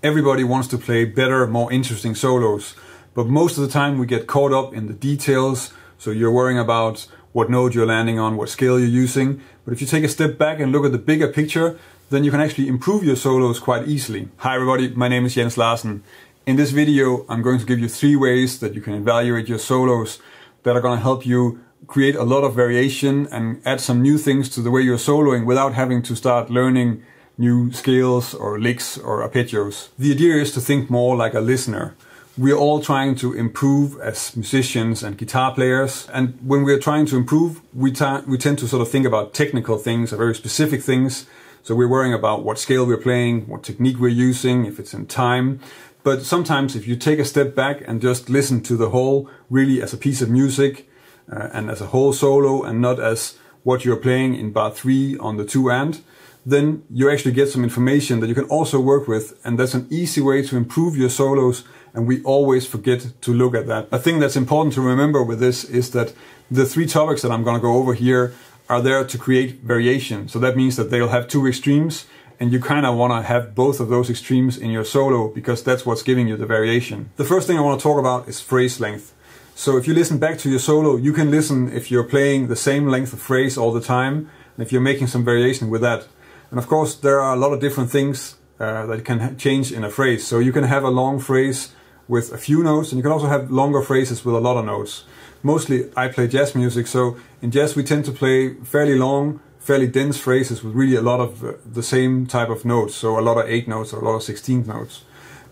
Everybody wants to play better, more interesting solos, but most of the time we get caught up in the details, so you're worrying about what node you're landing on, what scale you're using. But if you take a step back and look at the bigger picture, then you can actually improve your solos quite easily. Hi everybody, my name is Jens Larsen. In this video, I'm going to give you 3 ways that you can evaluate your solos that are going to help you create a lot of variation and add some new things to the way you're soloing without having to start learning new scales or licks or arpeggios. The idea is to think more like a listener. We're all trying to improve as musicians and guitar players. And when we're trying to improve, we tend to sort of think about technical things or very specific things. So we're worrying about what scale we're playing, what technique we're using, if it's in time. But sometimes if you take a step back and just listen to the whole, really as a piece of music and as a whole solo and not as what you're playing in bar 3 on the 2 and, then you actually get some information that you can also work with, and that's an easy way to improve your solos, and we always forget to look at that. A thing that's important to remember with this is that the 3 topics that I'm going to go over here are there to create variation. So that means that they'll have 2 extremes, and you kind of want to have both of those extremes in your solo because that's what's giving you the variation. The first thing I want to talk about is phrase length. So if you listen back to your solo, you can listen if you're playing the same length of phrase all the time, and if you're making some variation with that. And of course, there are a lot of different things that can change in a phrase. So you can have a long phrase with a few notes, and you can also have longer phrases with a lot of notes. Mostly I play jazz music, so in jazz we tend to play fairly long, fairly dense phrases with really a lot of the same type of notes. So a lot of 8th notes or a lot of 16th notes.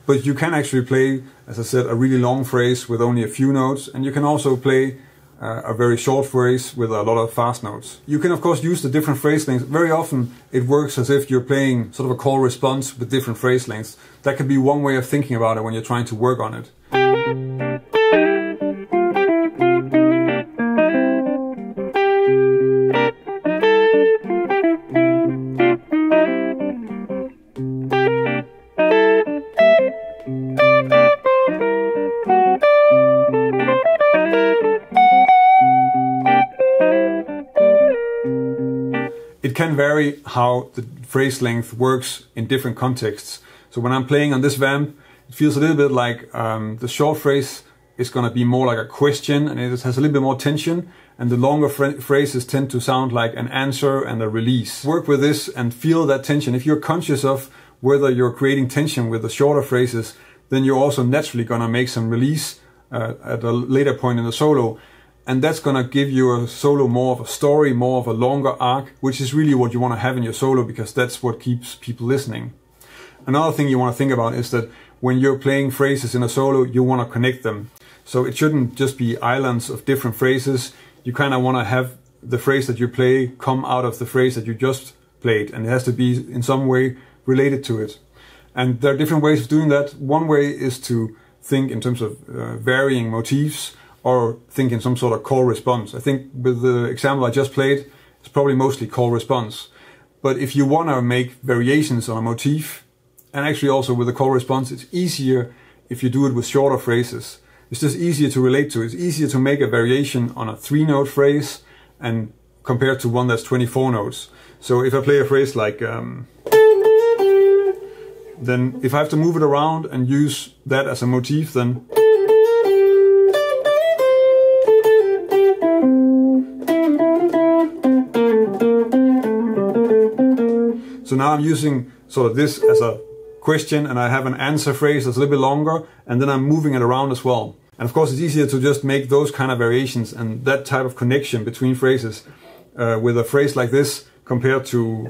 But you can actually play, as I said, a really long phrase with only a few notes, and you can also play a very short phrase with a lot of fast notes. You can of course use the different phrase lengths. Very often it works as if you're playing sort of a call response with different phrase lengths. That could be one way of thinking about it when you're trying to work on it. It can vary how the phrase length works in different contexts. So when I'm playing on this vamp, it feels a little bit like the short phrase is going to be more like a question, and it has a little bit more tension, and the longer phrases tend to sound like an answer and a release. Work with this and feel that tension. If you're conscious of whether you're creating tension with the shorter phrases, then you're also naturally going to make some release at a later point in the solo. And that's going to give you a solo more of a story, more of a longer arc, which is really what you want to have in your solo because that's what keeps people listening. Another thing you want to think about is that when you're playing phrases in a solo, you want to connect them. So it shouldn't just be islands of different phrases. You kind of want to have the phrase that you play come out of the phrase that you just played, and it has to be in some way related to it. And there are different ways of doing that. One way is to think in terms of varying motifs, or think in some sort of call response. I think with the example I just played, it's probably mostly call response. But if you want to make variations on a motif, and actually also with a call response, it's easier if you do it with shorter phrases. It's just easier to relate to. It's easier to make a variation on a 3-note phrase and compared to one that's 24 notes. So if I play a phrase like, then if I have to move it around and use that as a motif, then so now I'm using sort of this as a question, and I have an answer phrase that's a little bit longer, and then I'm moving it around as well. And of course it's easier to just make those kind of variations and that type of connection between phrases with a phrase like this compared to...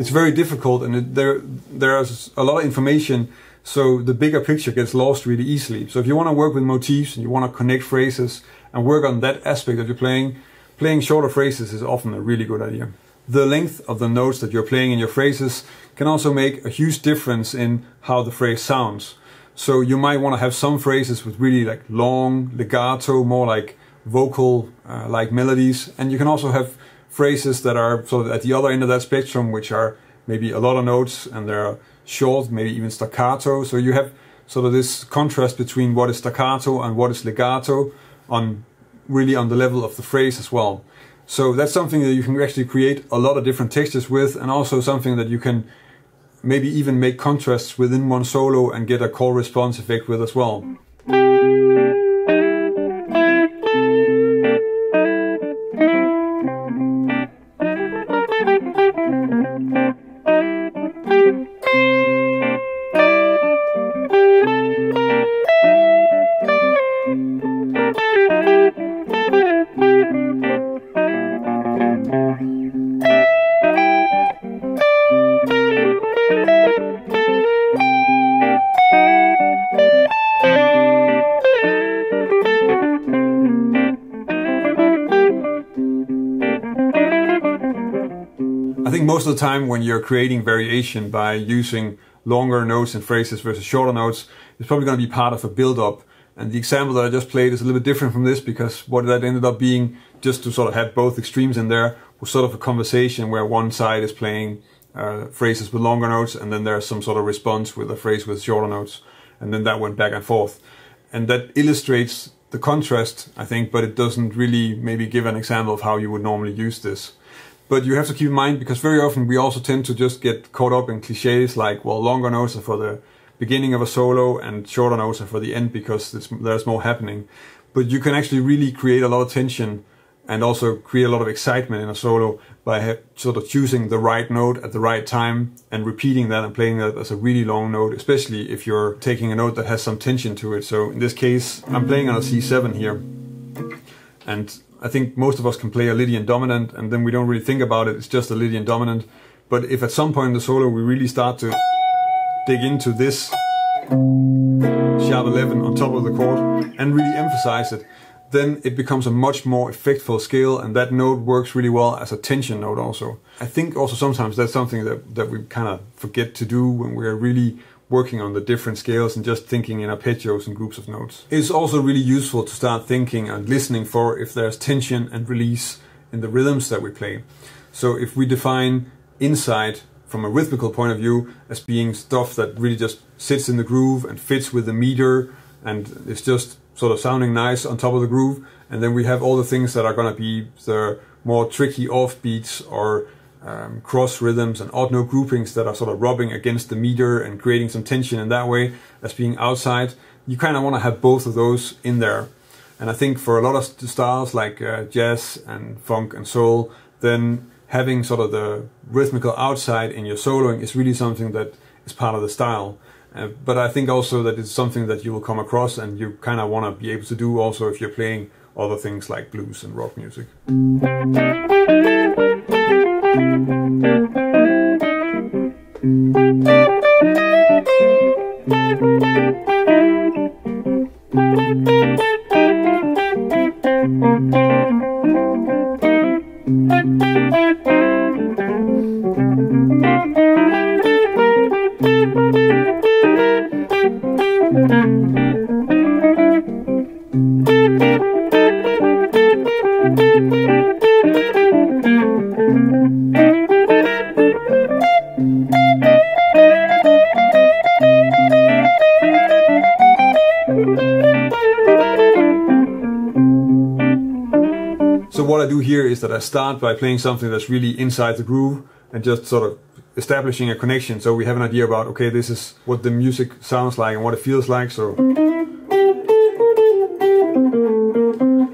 It's very difficult, and there's a lot of information, so the bigger picture gets lost really easily. So if you want to work with motifs and you want to connect phrases and work on that aspect that you're playing, playing shorter phrases is often a really good idea. The length of the notes that you're playing in your phrases can also make a huge difference in how the phrase sounds. So you might want to have some phrases with really like long legato, more like vocal like melodies, and you can also have phrases that are sort of at the other end of that spectrum, which are maybe a lot of notes and they're short, maybe even staccato. So you have sort of this contrast between what is staccato and what is legato on really on the level of the phrase as well. So that's something that you can actually create a lot of different textures with, and also something that you can maybe even make contrasts within one solo and get a call response effect with as well. I think most of the time when you're creating variation by using longer notes and phrases versus shorter notes, it's probably going to be part of a build-up. And the example that I just played is a little bit different from this, because what that ended up being, just to sort of have both extremes in there, was sort of a conversation where one side is playing phrases with longer notes, and then there's some sort of response with a phrase with shorter notes, and then that went back and forth. And that illustrates the contrast, I think, but it doesn't really maybe give an example of how you would normally use this. But you have to keep in mind, because very often we also tend to just get caught up in cliches like, well, longer notes are for the beginning of a solo and shorter notes are for the end because there's more happening. But you can actually really create a lot of tension and also create a lot of excitement in a solo by sort of choosing the right note at the right time and repeating that and playing that as a really long note, especially if you're taking a note that has some tension to it. So in this case, I'm playing on a C7 here. And I think most of us can play a Lydian dominant, and then we don't really think about it, it's just a Lydian dominant. But if at some point in the solo we really start to dig into this sharp 11 on top of the chord and really emphasize it, then it becomes a much more effectful scale, and that note works really well as a tension note also. I think also sometimes that's something that we kind of forget to do when we're really working on the different scales and just thinking in arpeggios and groups of notes. It's also really useful to start thinking and listening for if there's tension and release in the rhythms that we play. So if we define insight from a rhythmical point of view as being stuff that really just sits in the groove and fits with the meter and it's just sort of sounding nice on top of the groove, and then we have all the things that are going to be the more tricky offbeats or cross rhythms and odd note groupings that are sort of rubbing against the meter and creating some tension in that way as being outside. You kind of want to have both of those in there. And I think for a lot of styles like jazz and funk and soul, then having sort of the rhythmical outside in your soloing is really something that is part of the style. But I think also that it's something that you will come across and you kind of want to be able to do also if you're playing other things like blues and rock music. What I do here is that I start by playing something that's really inside the groove and just sort of establishing a connection, so we have an idea about, okay, this is what the music sounds like and what it feels like. So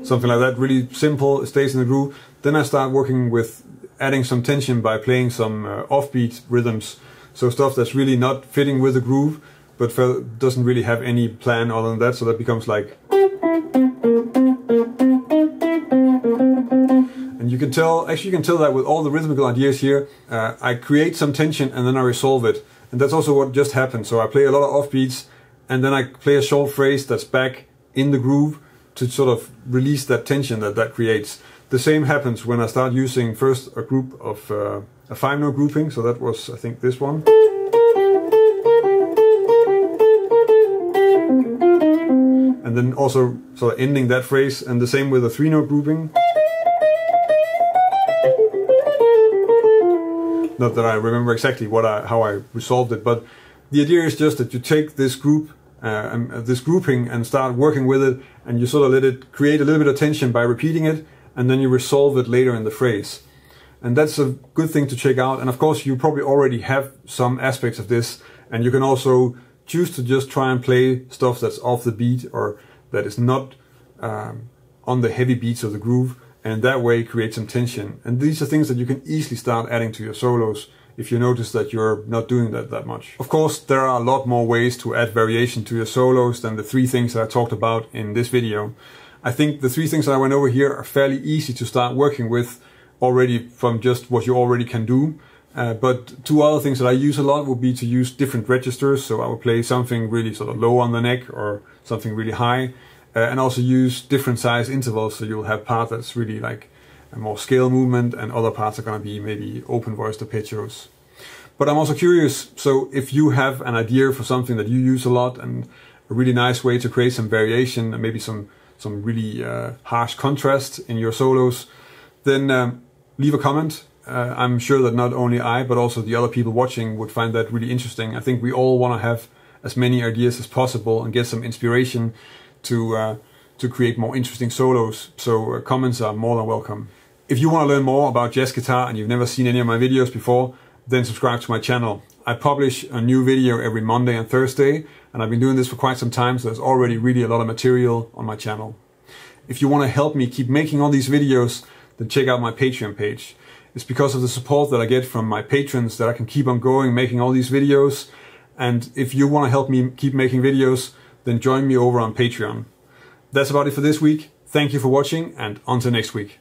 something like that, really simple, it stays in the groove. Then I start working with adding some tension by playing some offbeat rhythms, so stuff that's really not fitting with the groove but doesn't really have any plan other than that, so that becomes like. You can tell, actually you can tell that with all the rhythmical ideas here, I create some tension and then I resolve it. And that's also what just happened. So I play a lot of offbeats and then I play a short phrase that's back in the groove to sort of release that tension that creates. The same happens when I start using first a group of a five note grouping. So that was, I think, this one. And then also sort of ending that phrase, and the same with a three note grouping. Not that I remember exactly how I resolved it, but the idea is just that you take this group, this grouping, and start working with it, and you sort of let it create a little bit of tension by repeating it, and then you resolve it later in the phrase. And that's a good thing to check out. And of course, you probably already have some aspects of this, and you can also choose to just try and play stuff that's off the beat or that is not on the heavy beats of the groove, and that way create some tension. And these are things that you can easily start adding to your solos if you notice that you're not doing that much. Of course, there are a lot more ways to add variation to your solos than the three things that I talked about in this video. I think the three things that I went over here are fairly easy to start working with already from just what you already can do. But two other things that I use a lot would be to use different registers. So I would play something really sort of low on the neck or something really high, and also use different size intervals. So you'll have part that's really like a more scale movement, and other parts are going to be maybe open voiced arpeggios. But I'm also curious, so if you have an idea for something that you use a lot and a really nice way to create some variation and maybe some really harsh contrast in your solos, then leave a comment. I'm sure that not only I, but also the other people watching would find that really interesting. I think we all want to have as many ideas as possible and get some inspiration to create more interesting solos. So comments are more than welcome. If you want to learn more about jazz guitar and you've never seen any of my videos before, then subscribe to my channel. I publish a new video every Monday and Thursday, and I've been doing this for quite some time, so there's already really a lot of material on my channel. If you want to help me keep making all these videos, then check out my Patreon page. It's because of the support that I get from my patrons that I can keep on going making all these videos. And if you want to help me keep making videos, then join me over on Patreon. That's about it for this week. Thank you for watching, and until next week.